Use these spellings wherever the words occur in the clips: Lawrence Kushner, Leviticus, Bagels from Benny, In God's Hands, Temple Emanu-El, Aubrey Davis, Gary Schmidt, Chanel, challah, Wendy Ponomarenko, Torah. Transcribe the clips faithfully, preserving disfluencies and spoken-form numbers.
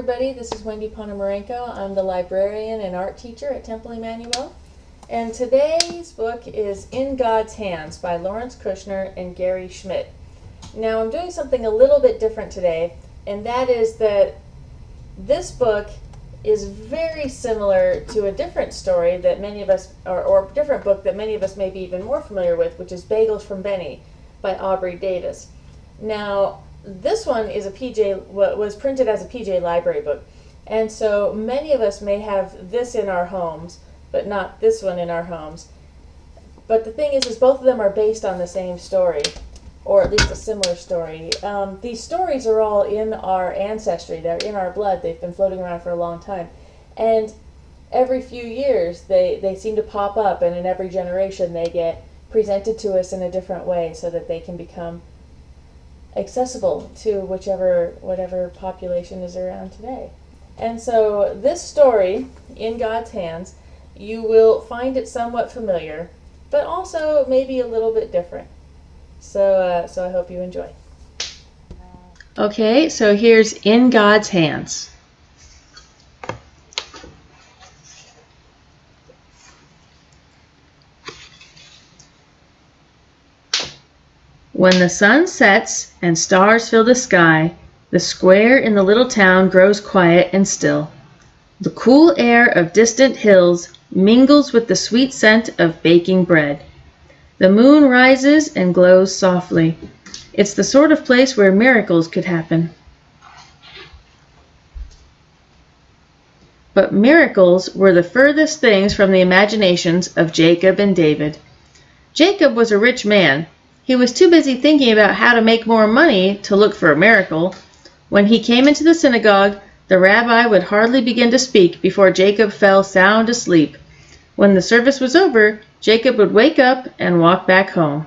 everybody. This is Wendy Ponomarenko. I'm the librarian and art teacher at Temple Emanu-El. And today's book is In God's Hands by Lawrence Kushner and Gary Schmidt. Now, I'm doing something a little bit different today, and that is that this book is very similar to a different story that many of us, or, or a different book that many of us may be even more familiar with, which is Bagels from Benny by Aubrey Davis. Now, this one is a P J, was printed as a P J library book, and so many of us may have this in our homes, but not this one in our homes. But the thing is, is both of them are based on the same story, or at least a similar story. Um, these stories are all in our ancestry. They're in our blood. They've been floating around for a long time. And every few years, they, they seem to pop up, and in every generation, they get presented to us in a different way so that they can become accessible to whichever whatever population is around today. And so this story, In God's Hands, you will find it somewhat familiar, but also maybe a little bit different. So, uh, so I hope you enjoy. Okay, so here's In God's Hands. When the sun sets and stars fill the sky, the square in the little town grows quiet and still. The cool air of distant hills mingles with the sweet scent of baking bread. The moon rises and glows softly. It's the sort of place where miracles could happen. But miracles were the furthest things from the imaginations of Jacob and David. Jacob was a rich man. He was too busy thinking about how to make more money to look for a miracle. When he came into the synagogue, the rabbi would hardly begin to speak before Jacob fell sound asleep. When the service was over, Jacob would wake up and walk back home.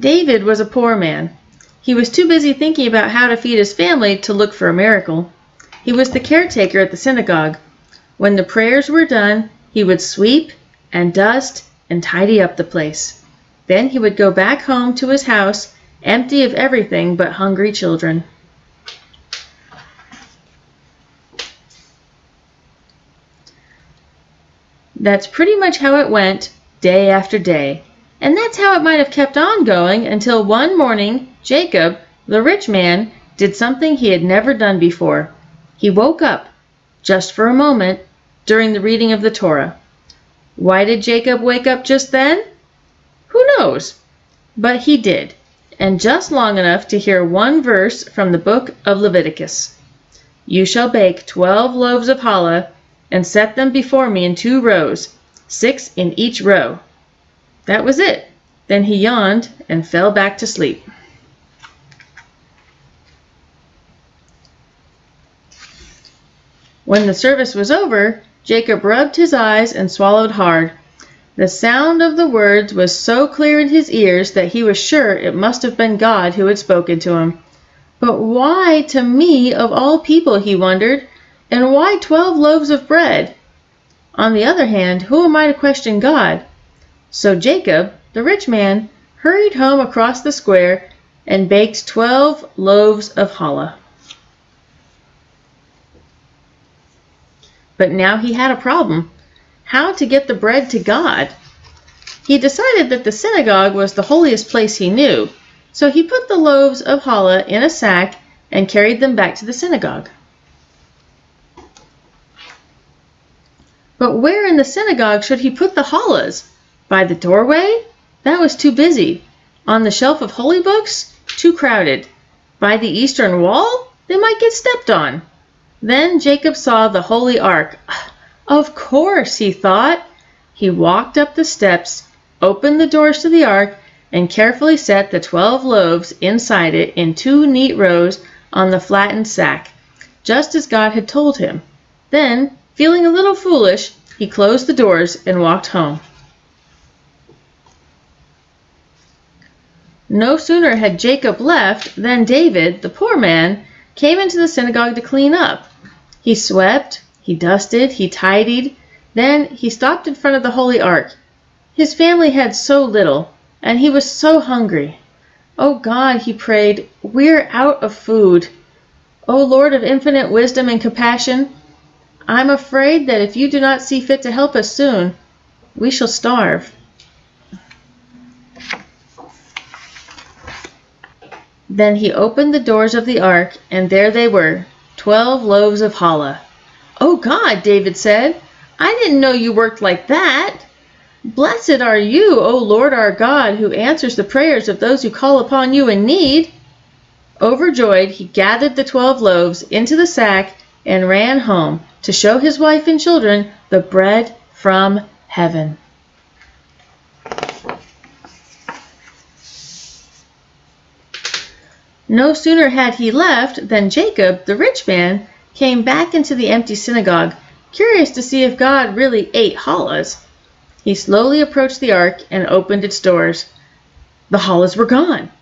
David was a poor man. He was too busy thinking about how to feed his family to look for a miracle. He was the caretaker at the synagogue. When the prayers were done, he would sweep and dust and tidy up the place. Then he would go back home to his house, empty of everything but hungry children. That's pretty much how it went day after day. And that's how it might have kept on going until one morning Jacob, the rich man, did something he had never done before. He woke up, just for a moment, during the reading of the Torah. Why did Jacob wake up just then? Who knows? But he did, and just long enough to hear one verse from the book of Leviticus. You shall bake twelve loaves of challah and set them before me in two rows, six in each row. That was it. Then he yawned and fell back to sleep. When the service was over, Jacob rubbed his eyes and swallowed hard. The sound of the words was so clear in his ears that he was sure it must have been God who had spoken to him. But why to me of all people, he wondered. And why twelve loaves of bread? On the other hand, who am I to question God? So Jacob, the rich man, hurried home across the square and baked twelve loaves of challah. But now he had a problem. How to get the bread to God? He decided that the synagogue was the holiest place he knew, so he put the loaves of challah in a sack and carried them back to the synagogue. But where in the synagogue should he put the challahs? By the doorway? That was too busy. On the shelf of holy books? Too crowded. By the eastern wall? They might get stepped on. Then Jacob saw the holy ark. Of course, he thought. He walked up the steps, opened the doors to the ark, and carefully set the twelve loaves inside it in two neat rows on the flattened sack, just as God had told him. Then, feeling a little foolish, he closed the doors and walked home. No sooner had Jacob left than David, the poor man, came into the synagogue to clean up. He swept, he dusted, he tidied, then he stopped in front of the holy ark. His family had so little, and he was so hungry. Oh God, he prayed, we're out of food. O Lord of infinite wisdom and compassion, I am afraid that if you do not see fit to help us soon, we shall starve. Then he opened the doors of the ark, and there they were, twelve loaves of challah. Oh God, David said, I didn't know you worked like that. Blessed are you, O Lord our God, who answers the prayers of those who call upon you in need. Overjoyed, he gathered the twelve loaves into the sack and ran home to show his wife and children the bread from heaven. No sooner had he left than Jacob, the rich man, came back into the empty synagogue, curious to see if God really ate challahs. He slowly approached the ark and opened its doors. The challahs were gone.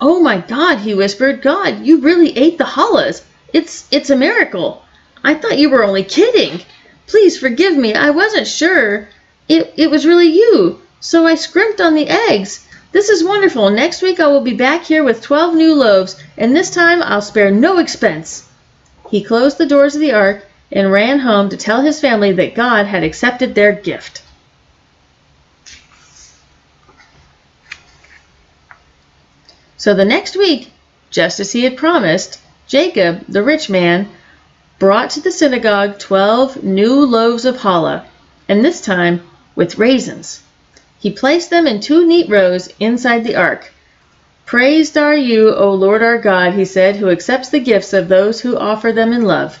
Oh my God, he whispered. God, you really ate the challahs. It's, it's a miracle. I thought you were only kidding. Please forgive me. I wasn't sure. It, it was really you. So I scrimped on the eggs. This is wonderful. Next week I will be back here with twelve new loaves, and this time I'll spare no expense. He closed the doors of the ark and ran home to tell his family that God had accepted their gift. So the next week, just as he had promised, Jacob, the rich man, brought to the synagogue twelve new loaves of challah, and this time with raisins. He placed them in two neat rows inside the ark. Praised are you, O Lord our God, he said, who accepts the gifts of those who offer them in love.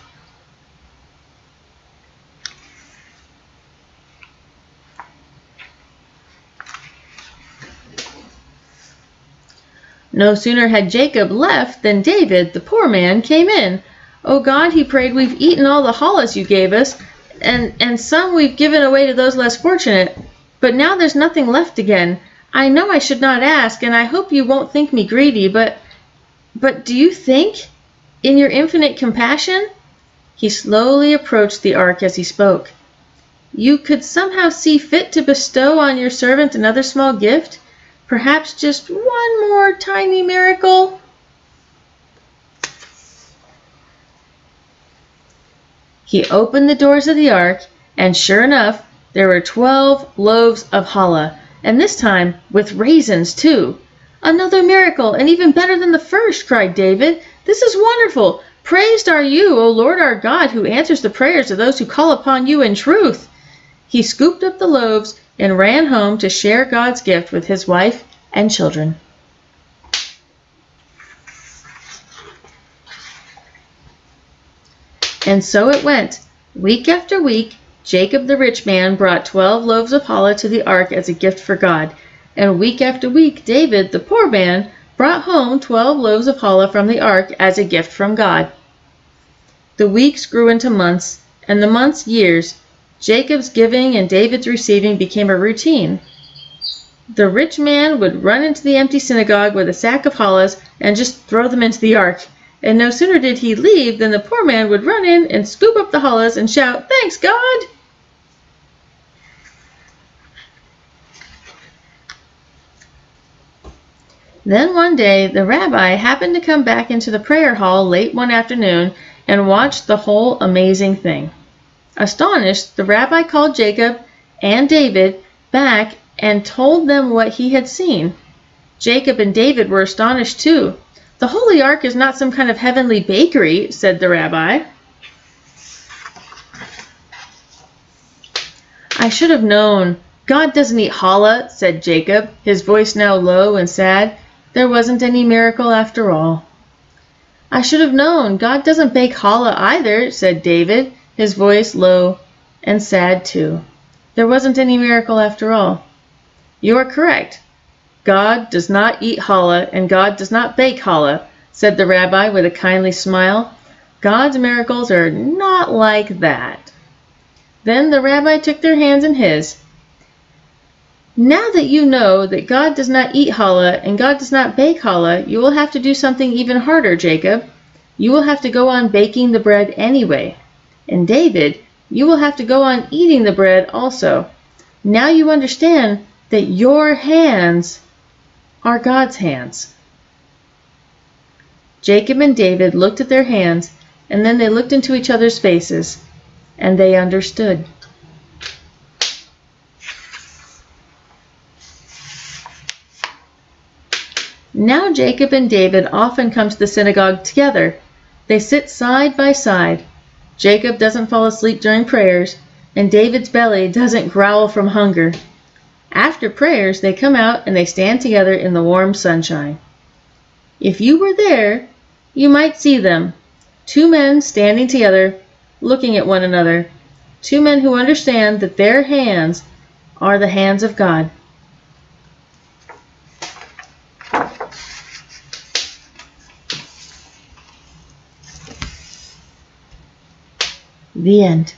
No sooner had Jacob left than David, the poor man, came in. O God, he prayed, we've eaten all the challahs you gave us, and, and some we've given away to those less fortunate. But now there's nothing left again. I know I should not ask, and I hope you won't think me greedy, but, but do you think, in your infinite compassion? He slowly approached the ark as he spoke. You could somehow see fit to bestow on your servant another small gift? Perhaps just one more tiny miracle? He opened the doors of the ark, and sure enough, there were twelve loaves of challah, and this time with raisins too. Another miracle, and even better than the first, cried David. This is wonderful. Praised are you, O Lord our God, who answers the prayers of those who call upon you in truth. He scooped up the loaves and ran home to share God's gift with his wife and children. And so it went. Week after week, Jacob the rich man brought twelve loaves of challah to the ark as a gift for God. And week after week, David the poor man brought home twelve loaves of challah from the ark as a gift from God. The weeks grew into months, and the months years. Jacob's giving and David's receiving became a routine. The rich man would run into the empty synagogue with a sack of challahs and just throw them into the ark. And no sooner did he leave than the poor man would run in and scoop up the challahs and shout, Thanks, God! Then one day, the rabbi happened to come back into the prayer hall late one afternoon and watched the whole amazing thing. Astonished, the rabbi called Jacob and David back and told them what he had seen. Jacob and David were astonished too. The Holy Ark is not some kind of heavenly bakery, said the rabbi. I should have known. God doesn't eat challah, said Jacob, his voice now low and sad. There wasn't any miracle after all. I should have known. God doesn't bake challah either, said David, his voice low and sad too. There wasn't any miracle after all. You are correct. God does not eat challah and God does not bake challah, said the rabbi with a kindly smile. God's miracles are not like that. Then the rabbi took their hands in his. Now that you know that God does not eat challah and God does not bake challah, you will have to do something even harder, Jacob. You will have to go on baking the bread anyway. And David, you will have to go on eating the bread also. Now you understand that your hands are God's hands. Jacob and David looked at their hands, and then they looked into each other's faces, and they understood. Now Jacob and David often come to the synagogue together. They sit side by side. Jacob doesn't fall asleep during prayers, and David's belly doesn't growl from hunger. After prayers, they come out and they stand together in the warm sunshine. If you were there, you might see them. Two men standing together, looking at one another. Two men who understand that their hands are the hands of God. The end.